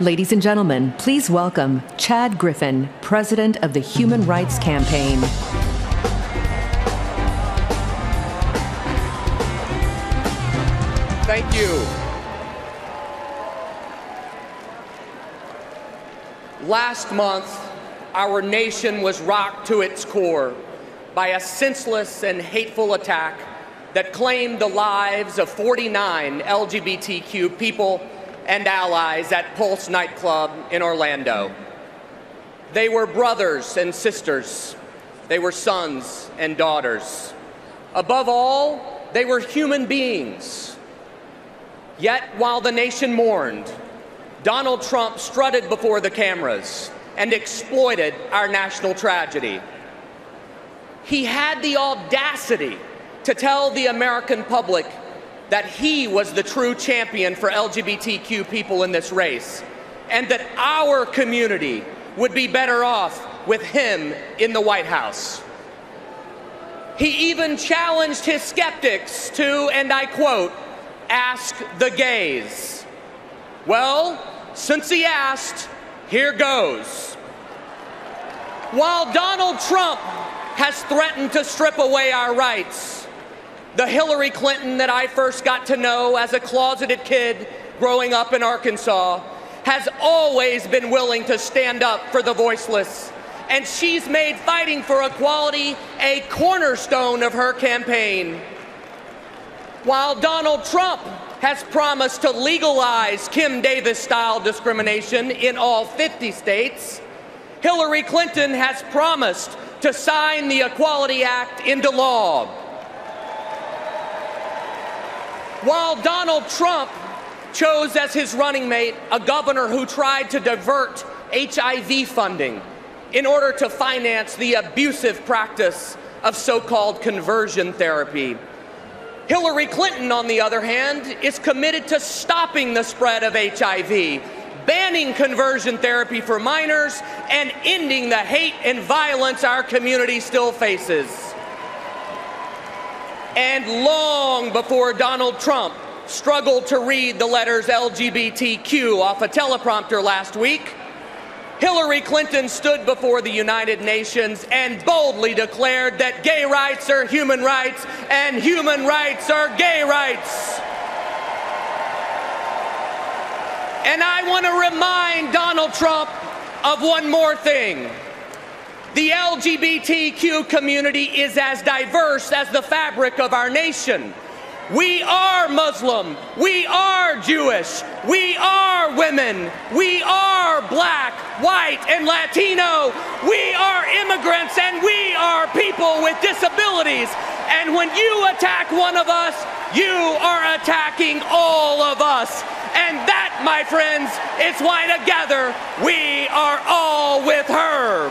Ladies and gentlemen, please welcome Chad Griffin, president of the Human Rights Campaign. Thank you. Last month, our nation was rocked to its core by a senseless and hateful attack that claimed the lives of 49 LGBTQ people and allies at Pulse Nightclub in Orlando. They were brothers and sisters. They were sons and daughters. Above all, they were human beings. Yet, while the nation mourned, Donald Trump strutted before the cameras and exploited our national tragedy. He had the audacity to tell the American public that he was the true champion for LGBTQ people in this race, and that our community would be better off with him in the White House. He even challenged his skeptics to, and I quote, ask the gays. Well, since he asked, here goes. While Donald Trump has threatened to strip away our rights, the Hillary Clinton that I first got to know as a closeted kid growing up in Arkansas has always been willing to stand up for the voiceless, and she's made fighting for equality a cornerstone of her campaign. While Donald Trump has promised to legalize Kim Davis-style discrimination in all 50 states, Hillary Clinton has promised to sign the Equality Act into law. While Donald Trump chose as his running mate a governor who tried to divert HIV funding in order to finance the abusive practice of so-called conversion therapy, Hillary Clinton, on the other hand, is committed to stopping the spread of HIV, banning conversion therapy for minors, and ending the hate and violence our community still faces. And long before Donald Trump struggled to read the letters LGBTQ off a teleprompter last week, Hillary Clinton stood before the United Nations and boldly declared that gay rights are human rights and human rights are gay rights. And I want to remind Donald Trump of one more thing. The LGBTQ community is as diverse as the fabric of our nation. We are Muslim, we are Jewish, we are women, we are black, white, and Latino, we are immigrants, and we are people with disabilities. And when you attack one of us, you are attacking all of us. And that, my friends, is why together we are all with her.